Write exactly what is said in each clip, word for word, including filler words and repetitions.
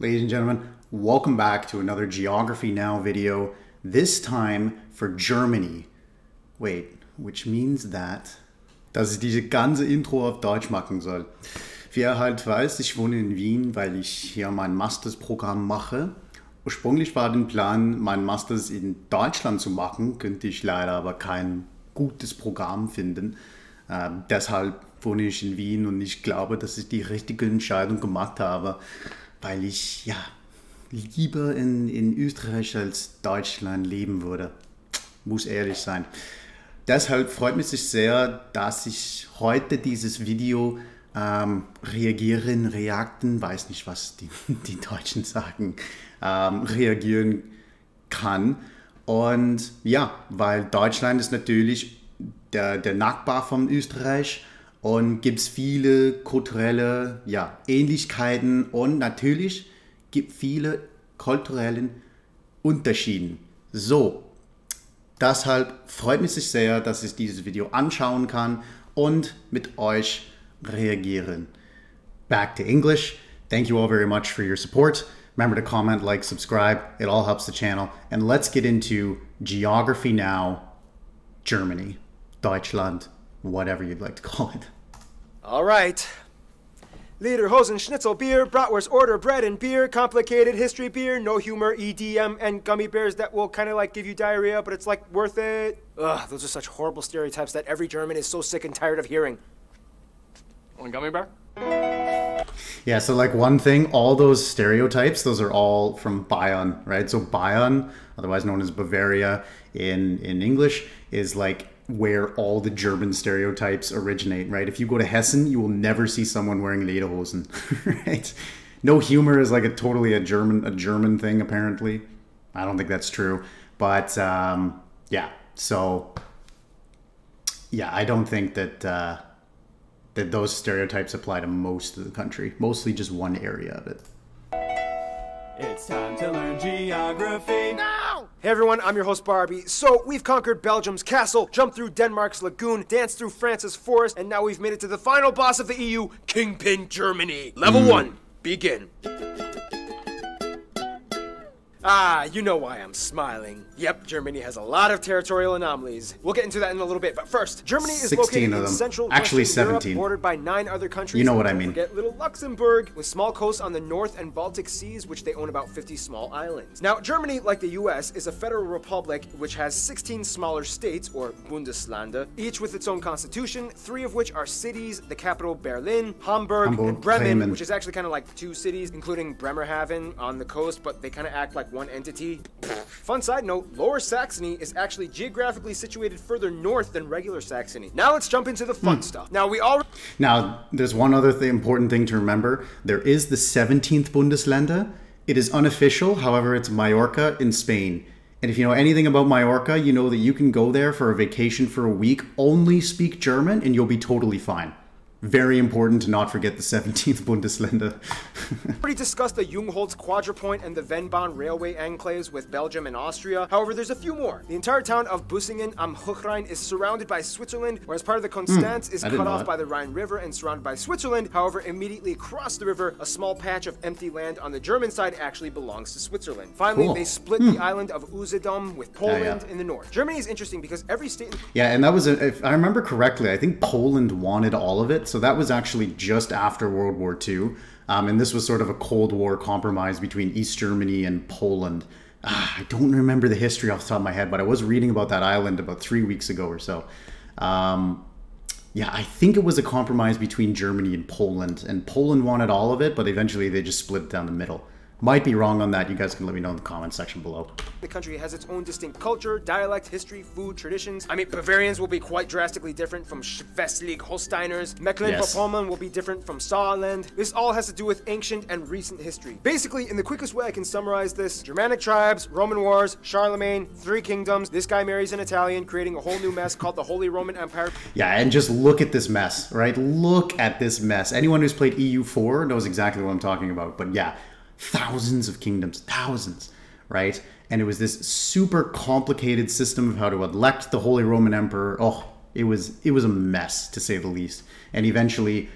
Ladies and gentlemen, welcome back to another Geography Now video, this time for Germany. Wait, which means that, dass ich diese ganze Intro auf Deutsch machen soll. Wie ihr halt weiß, ich wohne in Wien, weil ich hier mein Masterprogramm mache. Ursprünglich war der Plan, mein Master in Deutschland zu machen, könnte ich leider aber kein gutes Programm finden. Äh, deshalb wohne ich in Wien und ich glaube, dass ich die richtige Entscheidung gemacht habe, weil ich ja lieber in, in Österreich als Deutschland leben würde. Muss ehrlich sein. Deshalb freut mich sehr, dass ich heute dieses Video ähm, reagieren, reakten, weiß nicht, was die, die Deutschen sagen, ähm, reagieren kann. Und ja, weil Deutschland ist natürlich der, der Nachbar von Österreich. Und gibt es viele kulturelle ja, Ähnlichkeiten und natürlich gibt es viele kulturelle Unterschiede. So, deshalb freut mich sehr, dass ich dieses Video anschauen kann und mit euch reagieren. Back to English. Thank you all very much for your support. Remember to comment, like, subscribe. It all helps the channel. And let's get into Geography Now, Germany, Deutschland, whatever you'd like to call it. All right. Lederhosen, schnitzel, beer, bratwurst, order, bread and beer, complicated history, beer, no humor, E D M, and gummy bears that will kind of like give you diarrhea, but it's like worth it. Ugh, those are such horrible stereotypes that every German is so sick and tired of hearing. One gummy bear? Yeah, so like one thing, all those stereotypes, those are all from Bayern, right? So Bayern, otherwise known as Bavaria in, in English, is like where all the German stereotypes originate, right? If you go to Hessen, you will never see someone wearing lederhosen, right? No humor is like a totally a German a German thing, apparently. I don't think that's true, but um, yeah. So yeah, I don't think that uh, that those stereotypes apply to most of the country. Mostly just one area of it. It's time to learn geography now! Hey everyone, I'm your host Barbie. So, we've conquered Belgium's castle, jumped through Denmark's lagoon, danced through France's forest, and now we've made it to the final boss of the E U, Kingpin Germany. Level mm. one, begin. Ah, you know why I'm smiling. Yep, Germany has a lot of territorial anomalies. We'll get into that in a little bit, but first, Germany is located in central actually Europe, bordered by nine other countries. You know what I mean. Forget little Luxembourg, with small coasts on the North and Baltic seas, which they own about fifty small islands. Now, Germany, like the U S, is a federal republic, which has sixteen smaller states, or Bundeslande, each with its own constitution, three of which are cities, the capital Berlin, Hamburg, Hamburg and Bremen, Bremen, which is actually kind of like two cities, including Bremerhaven on the coast, but they kind of act like one entity. Fun side note, Lower Saxony is actually geographically situated further north than regular Saxony. Now let's jump into the fun mm. stuff. Now we all... Now, there's one other th important thing to remember. There is the seventeenth Bundeslande. It is unofficial, however, it's Mallorca in Spain. And if you know anything about Mallorca, you know that you can go there for a vacation for a week, only speak German, and you'll be totally fine. Very important to not forget the seventeenth Bundeslande. We already discussed the Jungholz quadrupoint and the Venbahn railway enclaves with Belgium and Austria. However, there's a few more. The entire town of Büssingen am Hochrhein is surrounded by Switzerland, whereas part of the Konstanz mm, is cut off by the Rhine River and surrounded by Switzerland. However, immediately across the river, a small patch of empty land on the German side actually belongs to Switzerland. Finally, cool. they split mm. the island of Usedom with Poland yeah, yeah. in the north. Germany is interesting because every state... Yeah, and that was, a, if I remember correctly, I think Poland wanted all of it. So that was actually just after World War Two. Um, and this was sort of a Cold War compromise between East Germany and Poland. Ah, I don't remember the history off the top of my head, but I was reading about that island about three weeks ago or so. Um, yeah, I think it was a compromise between Germany and Poland. And Poland wanted all of it, but eventually they just split it down the middle. Might be wrong on that. You guys can let me know in the comment section below. The country has its own distinct culture, dialect, history, food, traditions. I mean, Bavarians will be quite drastically different from Schleswig-Holsteiners. Mecklenburg-Vorpommern yes. will be different from Saarland. This all has to do with ancient and recent history. Basically, in the quickest way I can summarize this, Germanic tribes, Roman wars, Charlemagne, three kingdoms, this guy marries an Italian, creating a whole new mess called the Holy Roman Empire. Yeah, and just look at this mess, right? Look at this mess. Anyone who's played E U four knows exactly what I'm talking about, but yeah. Thousands of kingdoms, thousands, right? And it was this super complicated system of how to elect the Holy Roman Emperor. Oh, it was it was a mess, to say the least. And eventually,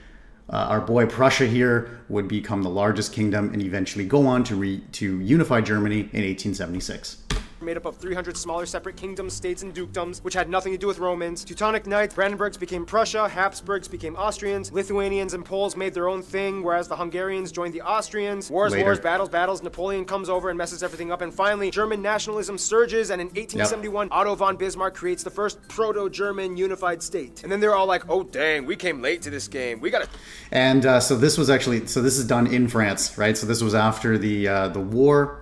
Uh, our boy Prussia here would become the largest kingdom and eventually go on to, re to unify Germany in eighteen seventy-six. Made up of three hundred smaller separate kingdoms, states, and dukedoms, which had nothing to do with Romans. Teutonic Knights, Brandenburgs became Prussia, Habsburgs became Austrians, Lithuanians and Poles made their own thing, whereas the Hungarians joined the Austrians. Wars, Later. wars, battles, battles, Napoleon comes over and messes everything up, and finally, German nationalism surges, and in eighteen seventy-one, yep. Otto von Bismarck creates the first proto-German unified state. And then they're all like, oh dang, we came late to this game, we gotta... And uh, so this was actually, so this is done in France, right? So this was after the, uh, the war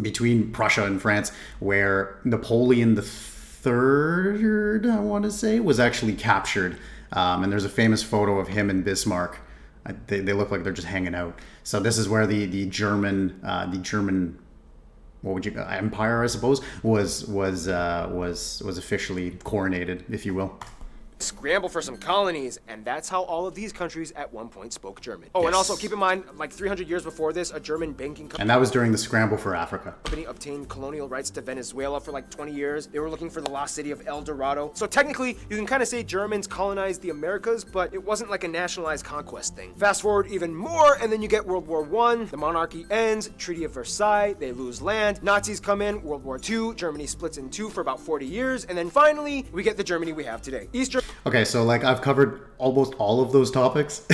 between Prussia and France, where Napoleon the Third, I want to say, was actually captured. Um, and there's a famous photo of him and Bismarck. I, they, they look like they're just hanging out. So this is where the the German uh, the German what would you empire, I suppose, was was uh, was was officially coronated, if you will. Scramble for some colonies, and that's how all of these countries at one point spoke German. Oh, yes. And also keep in mind, like three hundred years before this, a German banking company... And that was during the Scramble for Africa. ...company obtained colonial rights to Venezuela for like twenty years. They were looking for the lost city of El Dorado. So technically, you can kind of say Germans colonized the Americas, but it wasn't like a nationalized conquest thing. Fast forward even more, and then you get World War One. The monarchy ends, Treaty of Versailles, they lose land, Nazis come in, World War Two, Germany splits in two for about forty years, and then finally, we get the Germany we have today. East Germany. Okay, so like I've covered almost all of those topics.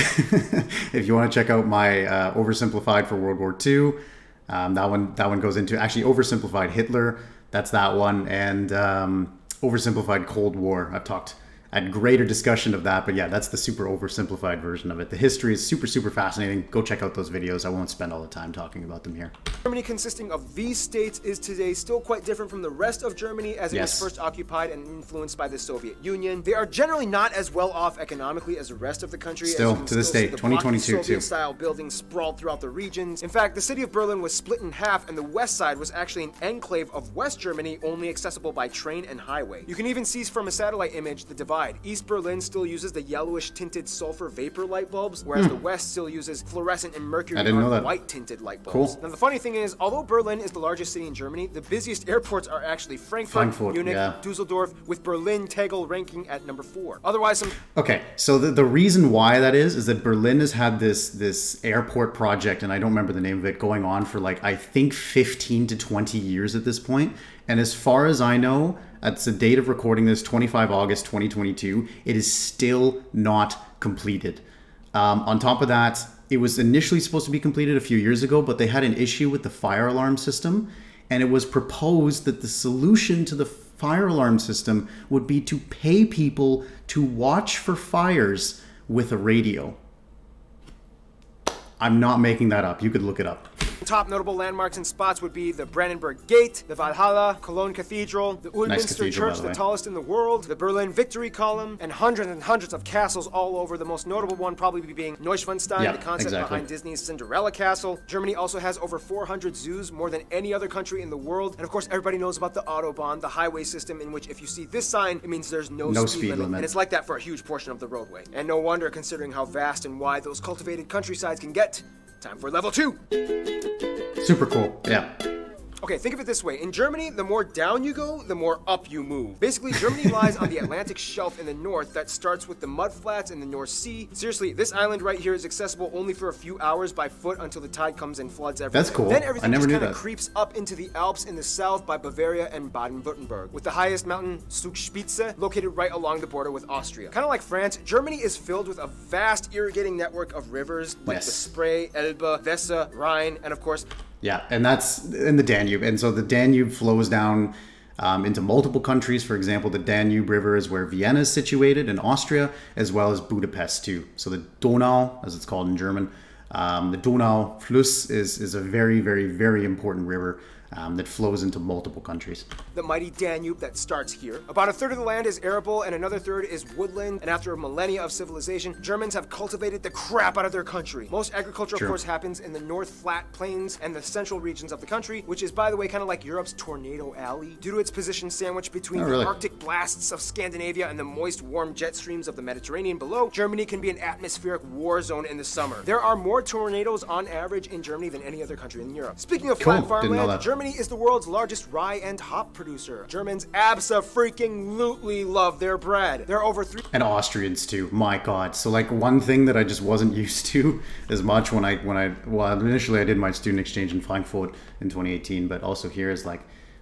If you want to check out my uh, oversimplified for World War Two, um, that one that one goes into actually oversimplified Hitler. That's that one, and um, oversimplified Cold War. I've talked at greater discussion of that, but yeah, that's the super oversimplified version of it. The history is super, super fascinating. Go check out those videos. I won't spend all the time talking about them here. Germany consisting of these states is today still quite different from the rest of Germany as it yes. was first occupied and influenced by the Soviet Union. They are generally not as well off economically as the rest of the country. Still, to this date, twenty twenty-two, too. Style buildings sprawled throughout the regions. In fact, the city of Berlin was split in half and the west side was actually an enclave of West Germany only accessible by train and highway. You can even see from a satellite image the divide. East Berlin still uses the yellowish tinted sulfur vapor light bulbs, whereas hmm. the West still uses fluorescent and mercury on white tinted light bulbs. Cool. Now the funny thing is, although Berlin is the largest city in Germany, the busiest airports are actually Frankfurt, Frankfurt Munich, yeah. Dusseldorf, with Berlin Tegel ranking at number four. Otherwise, some okay. So the, the reason why that is is that Berlin has had this this airport project, and I don't remember the name of it, going on for like I think fifteen to twenty years at this point. And as far as I know, at the date of recording this, twenty-five August twenty twenty-two, it is still not completed. Um, on top of that, it was initially supposed to be completed a few years ago, but they had an issue with the fire alarm system. And it was proposed that the solution to the fire alarm system would be to pay people to watch for fires with a radio. I'm not making that up. You could look it up. Top notable landmarks and spots would be the Brandenburg Gate, the Walhalla, Cologne Cathedral, the Ulminster nice Church, the, the tallest in the world, the Berlin Victory Column, and hundreds and hundreds of castles all over, the most notable one probably being Neuschwanstein, yeah, the concept exactly. behind Disney's Cinderella Castle. Germany also has over four hundred zoos, more than any other country in the world, and of course everybody knows about the Autobahn, the highway system in which if you see this sign, it means there's no, no speed, speed limit. limit. And it's like that for a huge portion of the roadway. And no wonder, considering how vast and wide those cultivated countrysides can get. Time for level two. Super cool, yeah. Okay, think of it this way. In Germany, the more down you go, the more up you move. Basically, Germany lies on the Atlantic shelf in the north that starts with the mudflats in the North Sea. Seriously, this island right here is accessible only for a few hours by foot until the tide comes and floods everything. That's cool. Then everything I never just kind of creeps up into the Alps in the south by Bavaria and Baden-Württemberg, with the highest mountain, Zugspitze, located right along the border with Austria. Kind of like France, Germany is filled with a vast irrigating network of rivers like yes. the Spree, Elbe, Weser, Rhine, and of course, yeah, and that's in the Danube. And so the Danube flows down um, into multiple countries. For example, the Danube River is where Vienna is situated in Austria, as well as Budapest too. So the Donau, as it's called in German, um, the Donaufluss is, is a very, very, very important river Um, that flows into multiple countries. The mighty Danube that starts here. About a third of the land is arable and another third is woodland, and after a millennia of civilization, Germans have cultivated the crap out of their country. Most agriculture, True. of course, happens in the North Flat Plains and the central regions of the country, which is, by the way, kind of like Europe's Tornado Alley, due to its position sandwiched between Not really. the Arctic blasts of Scandinavia and the moist, warm jet streams of the Mediterranean below. Germany can be an atmospheric war zone in the summer. There are more tornadoes on average in Germany than any other country in Europe. Speaking of cool. flat farmland, Germany Germany is the world's largest rye and hop producer. Germans abso-freaking-lutely love their bread. There are over three- And Austrians too, my god. So like one thing that I just wasn't used to as much when I, when I, well initially I did my student exchange in Frankfurt in twenty eighteen, but also here is like,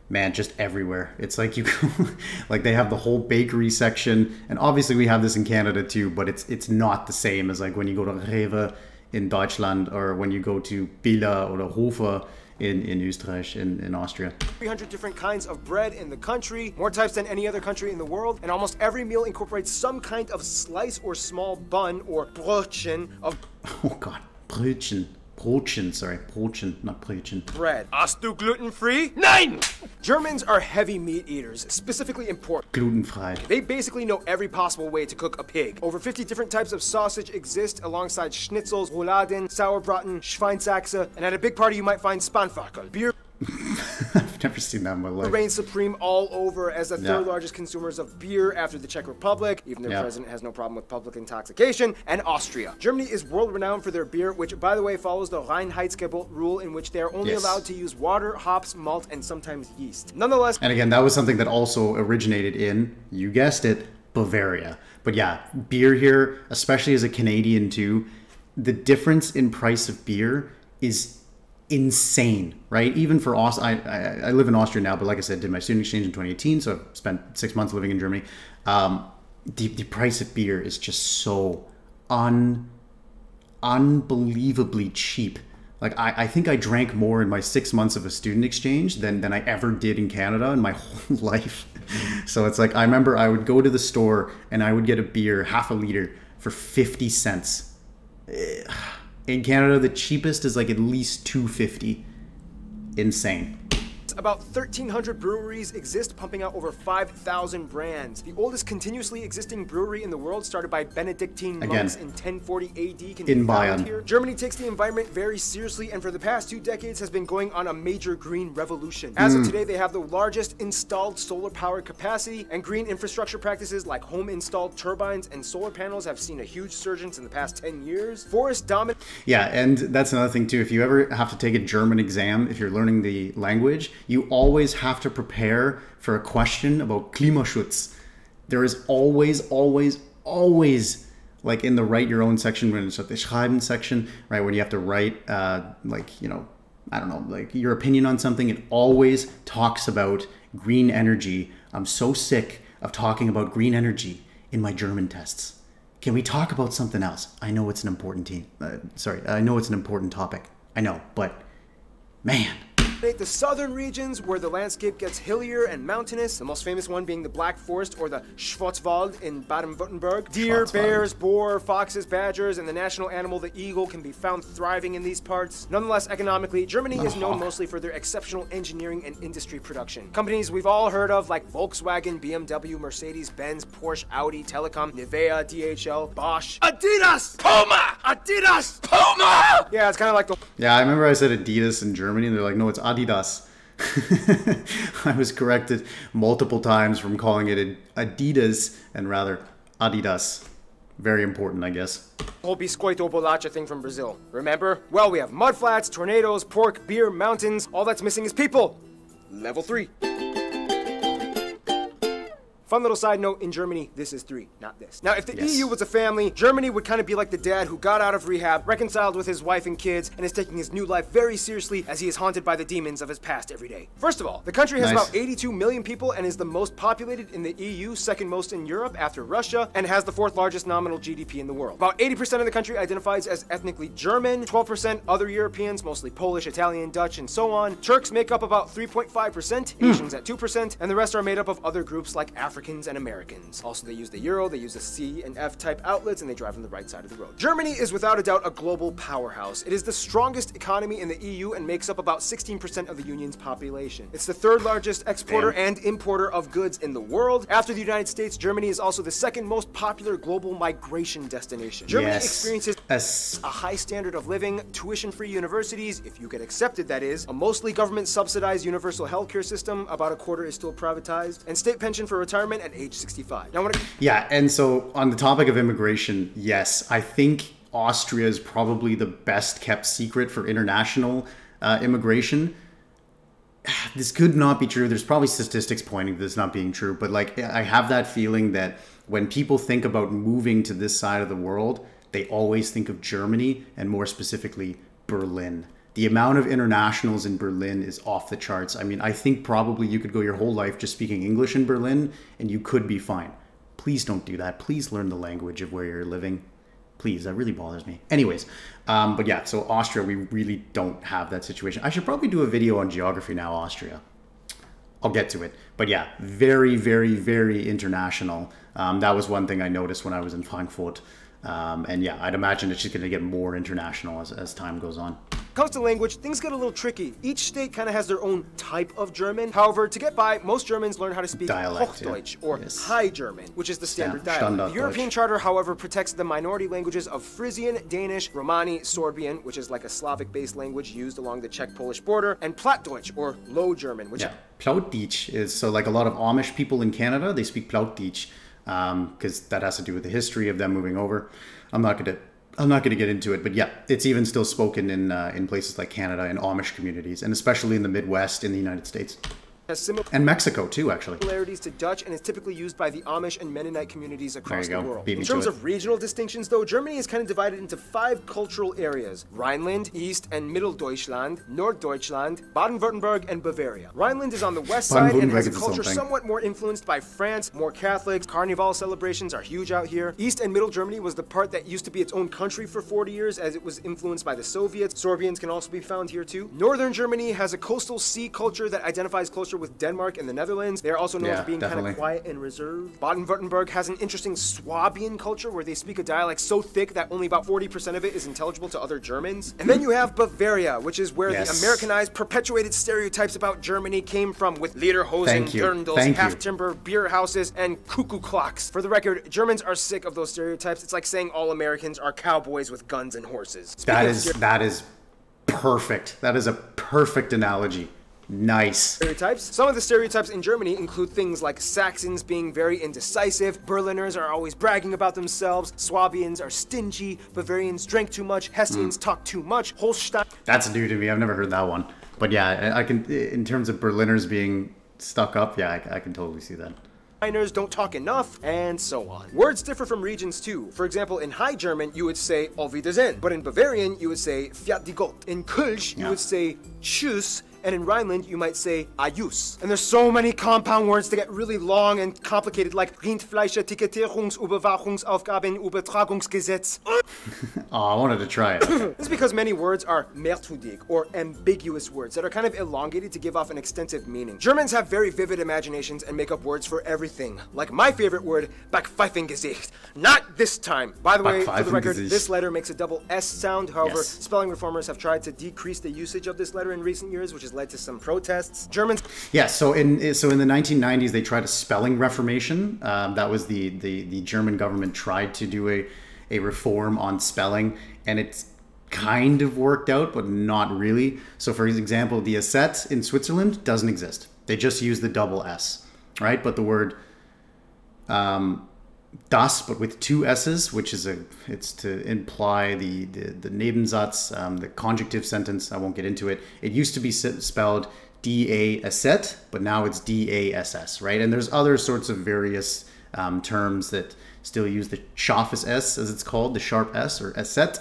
man, just everywhere. It's like you, like they have the whole bakery section, and obviously we have this in Canada too, but it's it's not the same as like when you go to Rewe in Deutschland or when you go to Biele or Hofer in, in Österreich, in, in Austria. three hundred different kinds of bread in the country, more types than any other country in the world, and almost every meal incorporates some kind of slice or small bun or Brötchen of... Oh god, Brötchen. Brötchen, sorry, Brötchen, not Brötchen. Bread. Hast du gluten-free? Nein! Germans are heavy meat eaters, specifically in pork. Glutenfrei. They basically know every possible way to cook a pig. Over fifty different types of sausage exist alongside schnitzels, Rouladen, Sauerbraten, Schweinshaxe, and at a big party you might find Spanferkel. Beer... I've never seen that in my life. Reigns supreme all over as the yeah. third largest consumers of beer after the Czech Republic. Even their yeah. president has no problem with public intoxication. And Austria. Germany is world-renowned for their beer, which, by the way, follows the Reinheitsgebot rule in which they are only yes. allowed to use water, hops, malt, and sometimes yeast. Nonetheless... And again, that was something that also originated in, you guessed it, Bavaria. But yeah, beer here, especially as a Canadian too, the difference in price of beer is insane, right? Even for Aust- I, I I live in Austria now, but like I said, did my student exchange in twenty eighteen, so I've spent six months living in Germany. Um, the, the price of beer is just so un unbelievably cheap. Like I, I think I drank more in my six months of a student exchange than than I ever did in Canada in my whole life. Mm-hmm. So it's like I remember I would go to the store and I would get a beer, half a liter, for fifty cents. Ugh. In Canada, the cheapest is like at least two fifty. Insane. About thirteen hundred breweries exist, pumping out over five thousand brands. The oldest continuously existing brewery in the world, started by Benedictine monks Again, in ten forty A D, can be found here. Germany takes the environment very seriously, and for the past two decades has been going on a major green revolution. As mm. of today, they have the largest installed solar power capacity, and green infrastructure practices like home-installed turbines and solar panels have seen a huge surge in the past ten years. Forest dominant. Yeah, and that's another thing too. If you ever have to take a German exam, if you're learning the language, you always have to prepare for a question about Klimaschutz. There is always, always, always, like in the write your own section, when it's like the Schreiben section, right? When you have to write, uh, like, you know, I don't know, like your opinion on something, it always talks about green energy. I'm so sick of talking about green energy in my German tests. Can we talk about something else? I know it's an important team. Uh, sorry, I know it's an important topic. I know, but man. The southern regions where the landscape gets hillier and mountainous, the most famous one being the Black Forest or the Schwarzwald in Baden-Württemberg. Deer, bears, boar, foxes, badgers, and the national animal, the eagle, can be found thriving in these parts. Nonetheless, economically, Germany is known mostly for their exceptional engineering and industry production. Companies we've all heard of like Volkswagen, B M W, Mercedes-Benz, Porsche, Audi, Telecom, Nivea, D H L, Bosch, Adidas, Puma, Adidas, Puma! Yeah, it's kind of like the... Yeah, I remember I said Adidas in Germany, and they're like, no, it's Adidas. Adidas. I was corrected multiple times from calling it Adidas and rather Adidas. Very important, I guess. Whole biscoito bolacha thing from Brazil. Remember? Well, we have mudflats, tornadoes, pork, beer, mountains. All that's missing is people. Level three. Fun little side note, in Germany, this is three, not this. Now, if the yes. E U was a family, Germany would kind of be like the dad who got out of rehab, reconciled with his wife and kids, and is taking his new life very seriously as he is haunted by the demons of his past every day. First of all, the country has nice. about eighty-two million people and is the most populated in the E U, second most in Europe after Russia, and has the fourth largest nominal G D P in the world. About eighty percent of the country identifies as ethnically German, twelve percent other Europeans, mostly Polish, Italian, Dutch, and so on. Turks make up about three point five percent, Asians mm. at two percent, and the rest are made up of other groups like Africans. Africans and Americans. Also, they use the euro, they use the C and F type outlets, and they drive on the right side of the road. Germany is without a doubt a global powerhouse. It is the strongest economy in the E U and makes up about sixteen percent of the union's population. It's the third largest exporter Damn. and importer of goods in the world. After the United States, Germany is also the second most popular global migration destination. Germany yes. experiences yes. a high standard of living, tuition-free universities, if you get accepted that is, a mostly government-subsidized universal healthcare system, about a quarter is still privatized, and state pension for retirement at age sixty-five. Now, when yeah, and so on the topic of immigration, yes, I think Austria is probably the best kept secret for international uh, immigration. this could not be true. There's probably statistics pointing to this not being true, but like I have that feeling that when people think about moving to this side of the world, they always think of Germany and more specifically Berlin. The amount of internationals in Berlin is off the charts. I mean, I think probably you could go your whole life just speaking English in Berlin and you could be fine. Please don't do that. Please learn the language of where you're living. Please, that really bothers me. Anyways, um, but yeah, so Austria, we really don't have that situation. I should probably do a video on Geography Now, Austria. I'll get to it. But yeah, very, very, very international. Um, that was one thing I noticed when I was in Frankfurt. Um, and yeah, I'd imagine it's just going to get more international as, as time goes on. Comes to language, things get a little tricky. Each state kind of has their own type of German. However, to get by, most Germans learn how to speak dialect, Hochdeutsch, yeah. or yes. High German, which is the standard yeah. dialect. The European Charter, however, protects the minority languages of Frisian, Danish, Romani, Sorbian, which is like a Slavic-based language used along the Czech-Polish border, and Plattdeutsch, or Low German, which... Yeah, Plattdeutsch is, so like a lot of Amish people in Canada, they speak Plattdeutsch, um, because that has to do with the history of them moving over. I'm not going to... I'm not going to get into it, but yeah, it's even still spoken in uh, in places like Canada and Amish communities, and especially in the Midwest in the United States. And Mexico too, actually. Similarities to Dutch, and is typically used by the Amish and Mennonite communities across the world. In terms of regional distinctions, though, Germany is kind of divided into five cultural areas: Rhineland, East and Middle Deutschland, Norddeutschland, Baden-Württemberg, and Bavaria. Rhineland is on the west side and has a culture somewhat more influenced by France, more Catholics. Carnival celebrations are huge out here. East and Middle Germany was the part that used to be its own country for forty years, as it was influenced by the Soviets. Sorbians can also be found here too. Northern Germany has a coastal sea culture that identifies closer with Denmark and the Netherlands. They are also known yeah, for being definitely. kind of quiet and reserved. Baden-Württemberg has an interesting Swabian culture where they speak a dialect so thick that only about forty percent of it is intelligible to other Germans. And then you have Bavaria, which is where yes. the Americanized, perpetuated stereotypes about Germany came from, with Lederhosen, dirndls, half-timber, beer houses, and cuckoo clocks. For the record, Germans are sick of those stereotypes. It's like saying all Americans are cowboys with guns and horses. Speaking that is, that is perfect. That is a perfect analogy. Nice. Stereotypes. Some of the stereotypes in Germany include things like Saxons being very indecisive, Berliners are always bragging about themselves, Swabians are stingy, Bavarians drink too much, Hessians mm. talk too much, Holstein... That's new to me, I've never heard that one. But yeah, I can, in terms of Berliners being stuck up, yeah, I, I can totally see that. Don't talk enough, and so on. Words differ from regions too. For example, in High German, you would say Auf Wiedersehen, but in Bavarian, you would say Fiat die Gott. In Kölsch, you yeah. would say Tschüss, and in Rhineland, you might say Ajus. And there's so many compound words that get really long and complicated, like Rindfleischetikettierungsüberwachungsaufgabenübertragungsgesetz. Oh, I wanted to try it. This is because many words are merkwürdig, or ambiguous words that are kind of elongated to give off an extensive meaning. Germans have very vivid imaginations and make up words for everything. Like my favorite word, Backpfeifengesicht. Not this time. By the way, for the record, this letter makes a double S sound. However, yes. spelling reformers have tried to decrease the usage of this letter in recent years, which has led to some protests. Germans. Yeah, so in so in the nineteen nineties, they tried a spelling reformation. Um, that was the, the, the German government tried to do a a reform on spelling, and it's kind of worked out, but not really. So for example, the Aset in Switzerland doesn't exist. They just use the double S, right? But the word um, das, but with two S's, which is a, it's to imply the, the, the Nebensatz, um, the conjunctive sentence, I won't get into it. It used to be spelled D A S S, but now it's D A S S, right? And there's other sorts of various um, terms that still use the scharfes S, as it's called, the sharp S, or Asset.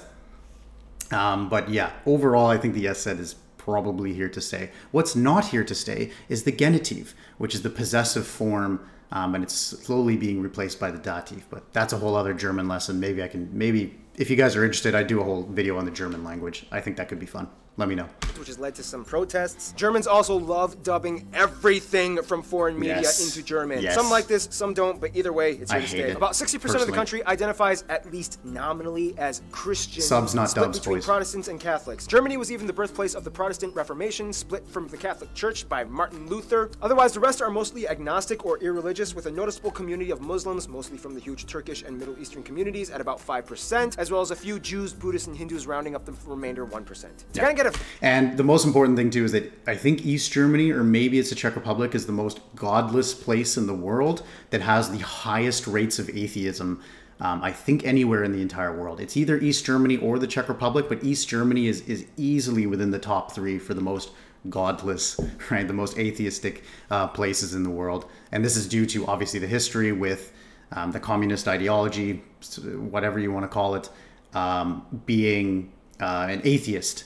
Um, but yeah, overall, I think the Asset is probably here to stay. What's not here to stay is the Genitive, which is the possessive form, um, and it's slowly being replaced by the Dativ. But that's a whole other German lesson. Maybe I can, maybe, if you guys are interested, I do a whole video on the German language. I think that could be fun. Let me know. Which has led to some protests. Germans also love dubbing everything from foreign media yes. into German. Yes. Some like this, some don't, but either way, it's here to stay. It. About sixty percent of the country identifies, at least nominally, as Christian. Subs, not split dubs, between boys. Protestants and Catholics. Germany was even the birthplace of the Protestant Reformation, split from the Catholic Church by Martin Luther. Otherwise, the rest are mostly agnostic or irreligious, with a noticeable community of Muslims, mostly from the huge Turkish and Middle Eastern communities, at about five percent, as well as a few Jews, Buddhists, and Hindus, rounding up the remainder one percent. Yeah. And the most important thing too is that I think East Germany, or maybe it's the Czech Republic, is the most godless place in the world that has the highest rates of atheism, um, I think, anywhere in the entire world. It's either East Germany or the Czech Republic, but East Germany is, is easily within the top three for the most godless, right? The most atheistic uh, places in the world. And this is due to obviously the history with um, the communist ideology, whatever you want to call it, um, being uh, an atheist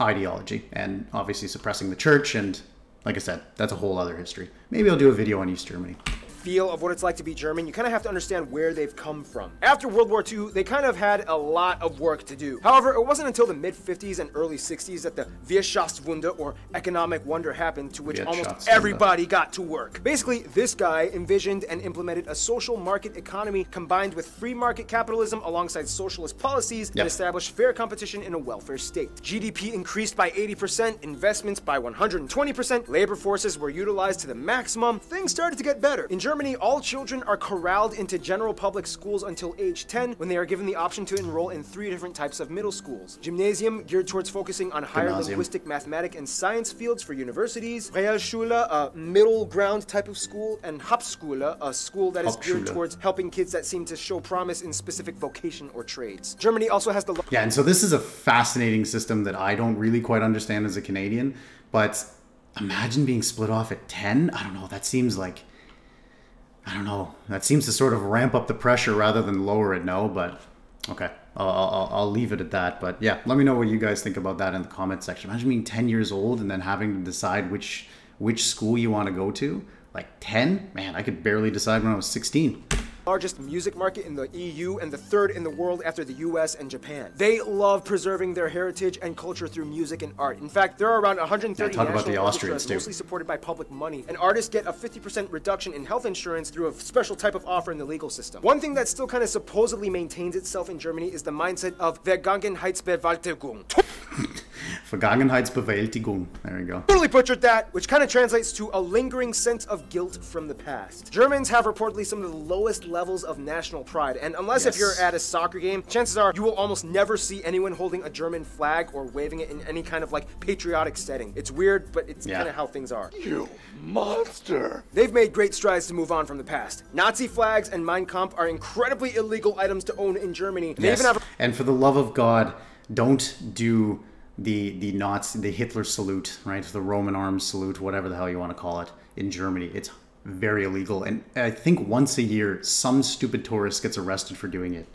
ideology and obviously suppressing the church. And like I said, that's a whole other history. Maybe I'll do a video on East Germany. Feel of what it's like to be German, you kind of have to understand where they've come from. After World War Two, they kind of had a lot of work to do. However, it wasn't until the mid fifties and early sixties that the Wirtschaftswunder, or economic wonder, happened, to which almost everybody got to work. Basically, this guy envisioned and implemented a social market economy combined with free market capitalism alongside socialist policies, yep, that established fair competition in a welfare state. G D P increased by eighty percent, investments by one hundred twenty percent, labor forces were utilized to the maximum, things started to get better. In In Germany, all children are corralled into general public schools until age ten, when they are given the option to enroll in three different types of middle schools. Gymnasium, geared towards focusing on higher Gymnasium. linguistic, mathematic, and science fields for universities. Realschule, a middle ground type of school. And Hauptschule, a school that is geared towards helping kids that seem to show promise in specific vocation or trades. Germany also has the... Yeah, and so this is a fascinating system that I don't really quite understand as a Canadian, but imagine being split off at ten? I don't know, that seems like... I don't know. That seems to sort of ramp up the pressure rather than lower it, no? But, okay. I'll, I'll, I'll leave it at that. But, yeah, let me know what you guys think about that in the comment section. Imagine being ten years old and then having to decide which which school you want to go to. Like, ten? Man, I could barely decide when I was sixteen. Largest music market in the E U and the third in the world after the U S and Japan. They love preserving their heritage and culture through music and art. In fact, there are around one hundred thirty yeah, national orchestras, mostly supported by public money, and artists get a fifty percent reduction in health insurance through a special type of offer in the legal system. One thing that still kind of supposedly maintains itself in Germany is the mindset of Vergangenheitsbewältigung. Vergangenheitsbewältigung. There we go. Totally butchered that, which kind of translates to a lingering sense of guilt from the past. Germans have reportedly some of the lowest levels of national pride, and unless yes. if you're at a soccer game, chances are you will almost never see anyone holding a German flag or waving it in any kind of like patriotic setting. It's weird, but it's yeah. kind of how things are. You monster! They've made great strides to move on from the past. Nazi flags and Mein Kampf are incredibly illegal items to own in Germany. They yes. even have and for the love of God, don't do the the Nazi, the Hitler salute, right? The Roman arms salute, whatever the hell you want to call it, in Germany. It's very illegal, and I think once a year some stupid tourist gets arrested for doing it.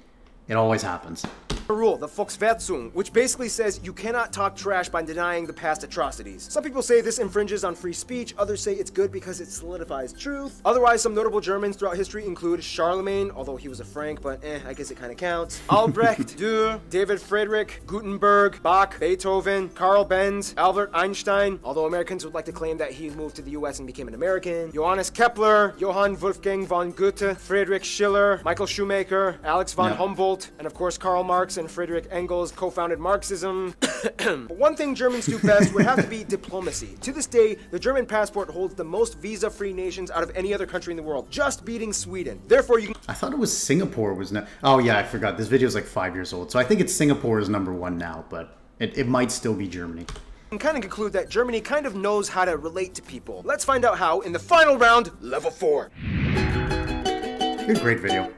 It always happens. The rule, the Volksverhetzung, which basically says you cannot talk trash by denying the past atrocities. Some people say this infringes on free speech, others say it's good because it solidifies truth. Otherwise, some notable Germans throughout history include Charlemagne, although he was a Frank, but eh, I guess it kind of counts. Albrecht Dürer, David Friedrich, Gutenberg, Bach, Beethoven, Karl Benz, Albert Einstein, although Americans would like to claim that he moved to the U S and became an American. Johannes Kepler, Johann Wolfgang von Goethe, Friedrich Schiller, Michael Schumacher, Alex von no. Humboldt, and of course Karl Marx and Friedrich Engels co-founded Marxism. But one thing Germans do best would have to be diplomacy. To this day, the German passport holds the most visa-free nations out of any other country in the world, just beating Sweden. Therefore, you can... I thought it was Singapore was... No oh, yeah, I forgot. This video is like five years old, so I think it's Singapore is number one now, but it, it might still be Germany. Can kind of conclude that Germany kind of knows how to relate to people. Let's find out how in the final round, level four. Good, great video.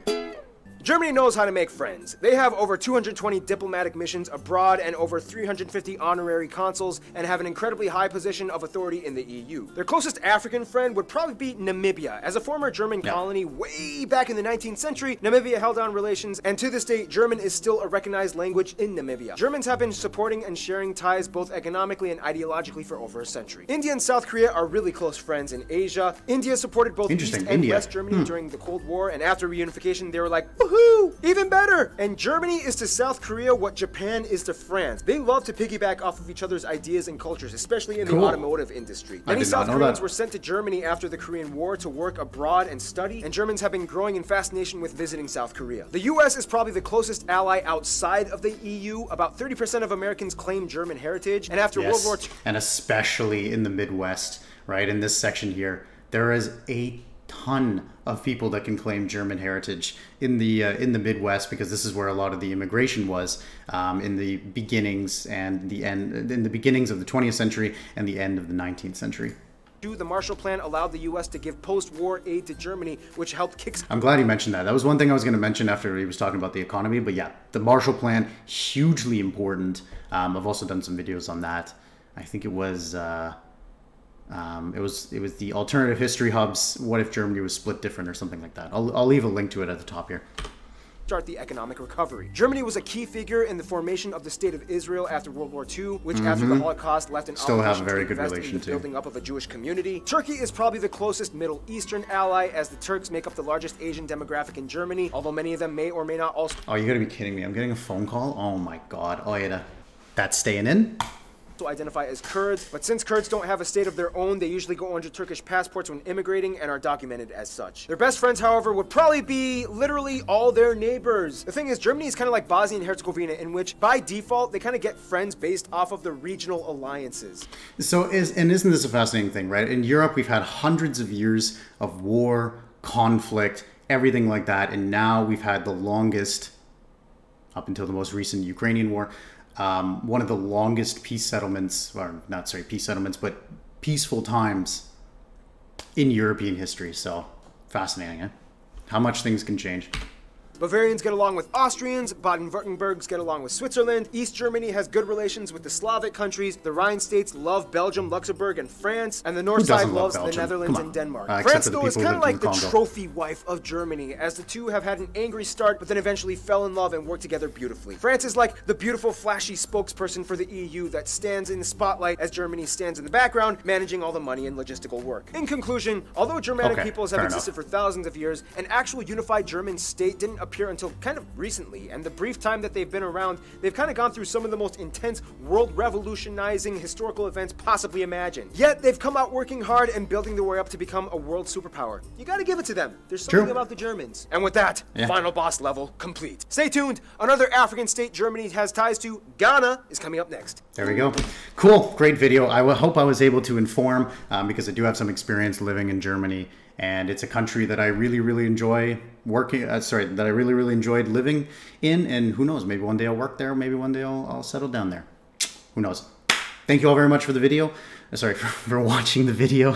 Germany knows how to make friends. They have over two hundred twenty diplomatic missions abroad and over three hundred fifty honorary consuls, and have an incredibly high position of authority in the E U. Their closest African friend would probably be Namibia. As a former German yeah. colony way back in the nineteenth century, Namibia held on relations, and to this day, German is still a recognized language in Namibia. Germans have been supporting and sharing ties both economically and ideologically for over a century. India and South Korea are really close friends in Asia. India supported both East and India. West Germany hmm. during the Cold War, and after reunification, they were like, woohoo! Even better! And Germany is to South Korea what Japan is to France. They love to piggyback off of each other's ideas and cultures, especially in cool. the automotive industry. Many South Koreans that. were sent to Germany after the Korean War to work abroad and study, and Germans have been growing in fascination with visiting South Korea. The U S is probably the closest ally outside of the E U. About thirty percent of Americans claim German heritage, and after yes. World War Two... And especially in the Midwest, right? In this section here, there is a ton of people that can claim German heritage in the uh, in the Midwest, because this is where a lot of the immigration was um, in the beginnings and the end in the beginnings of the twentieth century and the end of the nineteenth century. The Marshall Plan allowed the U S to give post-war aid to Germany, which helped kick... I'm glad you mentioned that. That was one thing I was going to mention after he was talking about the economy. But yeah, the Marshall Plan, hugely important. Um, I've also done some videos on that. I think it was uh, um, it was it was the Alternative History Hub's What If Germany Was Split Different or something like that. I'll, I'll leave a link to it at the top here. Start the economic recovery. Germany was a key figure in the formation of the State of Israel after World War Two, which mm-hmm. after the Holocaust left an Still obligation have a very to good invest in the building up of a Jewish community. Turkey is probably the closest Middle Eastern ally, as the Turks make up the largest Asian demographic in Germany, although many of them may or may not also... Oh, you gotta be kidding me. I'm getting a phone call? Oh my god. Oh, yeah. That's staying in? To identify as Kurds, but since Kurds don't have a state of their own, they usually go under Turkish passports when immigrating and are documented as such. Their best friends, however, would probably be literally all their neighbors. The thing is, Germany is kind of like Bosnia and Herzegovina, in which, by default, they kind of get friends based off of the regional alliances. So, is and isn't this a fascinating thing, right? In Europe, we've had hundreds of years of war, conflict, everything like that, and now we've had the longest, up until the most recent Ukrainian war, Um, one of the longest peace settlements, or not sorry, peace settlements, but peaceful times in European history. So fascinating, eh? How much things can change. Bavarians get along with Austrians, Baden-Württembergs get along with Switzerland, East Germany has good relations with the Slavic countries, the Rhine states love Belgium, Luxembourg, and France, and the north side love loves Belgium? The Netherlands and Denmark. Uh, France, though, is kind of like the trophy wife of Germany, as the two have had an angry start, but then eventually fell in love and worked together beautifully. France is like the beautiful, flashy spokesperson for the E U that stands in the spotlight as Germany stands in the background, managing all the money and logistical work. In conclusion, although Germanic okay, peoples have existed enough. for thousands of years, an actual unified German state didn't appear until kind of recently, and the brief time that they've been around, they've kind of gone through some of the most intense world revolutionizing historical events possibly imagined. Yet they've come out working hard and building their way up to become a world superpower. You gotta give it to them. There's something True. about the Germans. And with that, yeah. final boss level complete. Stay tuned. Another African state Germany has ties to, Ghana, is coming up next. There we go. Cool. Great video. I hope I was able to inform um, because I do have some experience living in Germany. And it's a country that I really, really enjoy working, uh, sorry, that I really, really enjoyed living in. And who knows, maybe one day I'll work there. Maybe one day I'll, I'll settle down there. Who knows? Thank you all very much for the video. Uh, sorry, for, for watching the video.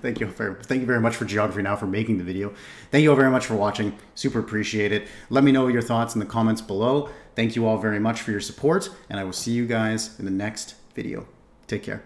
thank, you for, thank you very much for Geography Now for making the video. Thank you all very much for watching. Super appreciate it. Let me know your thoughts in the comments below. Thank you all very much for your support. And I will see you guys in the next video. Take care.